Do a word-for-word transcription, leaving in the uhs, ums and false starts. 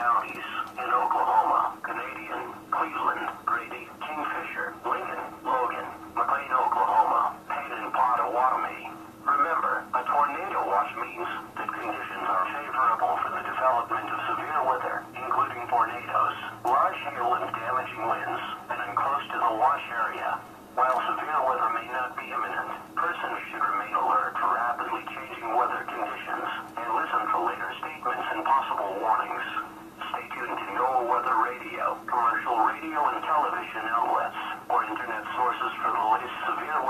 counties in Oklahoma, Canadian, Cleveland, Grady, Kingfisher, Lincoln, Logan, McLean, Oklahoma, Hayden, Pottawatomie. Remember, a tornado watch means that conditions are favorable for the development of severe weather, including tornadoes, large hail and damaging winds, and in close to the watch area. While severe weather may not be imminent, persons should remain alert for rapidly changing weather conditions and listen for later statements and possible warnings. Stay tuned to NOAA Weather Radio, commercial radio and television outlets, or internet sources for the latest severe weather.